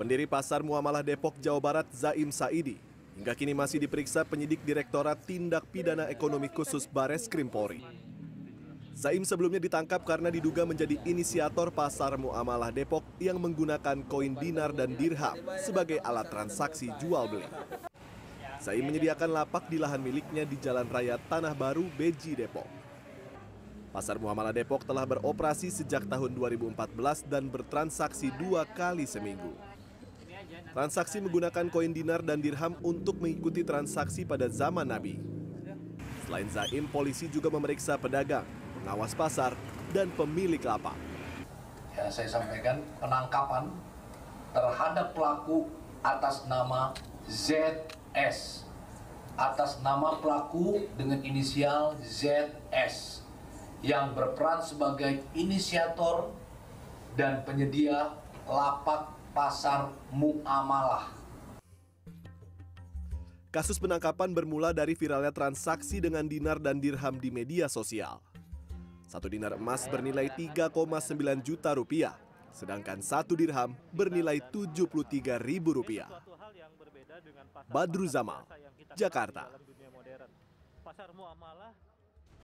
Pendiri Pasar Muamalah Depok, Jawa Barat, Zaim Saidi, hingga kini masih diperiksa penyidik Direktorat Tindak Pidana Ekonomi Khusus Bareskrim Polri. Zaim sebelumnya ditangkap karena diduga menjadi inisiator Pasar Muamalah Depok yang menggunakan koin dinar dan dirham sebagai alat transaksi jual-beli. Zaim menyediakan lapak di lahan miliknya di Jalan Raya Tanah Baru, Beji, Depok. Pasar Muamalah Depok telah beroperasi sejak tahun 2014 dan bertransaksi 2 kali seminggu. Transaksi menggunakan koin dinar dan dirham untuk mengikuti transaksi pada zaman Nabi. Selain Zaim, polisi juga memeriksa pedagang, pengawas pasar, dan pemilik lapak. Ya, saya sampaikan penangkapan terhadap pelaku atas nama ZS. Atas nama pelaku dengan inisial ZS yang berperan sebagai inisiator dan penyedia lapak Pasar Muamalah. Kasus penangkapan bermula dari viralnya transaksi dengan dinar dan dirham di media sosial. 1 dinar emas bernilai 3,9 juta rupiah, sedangkan 1 dirham bernilai 73 ribu rupiah. Badru Zamal, Jakarta.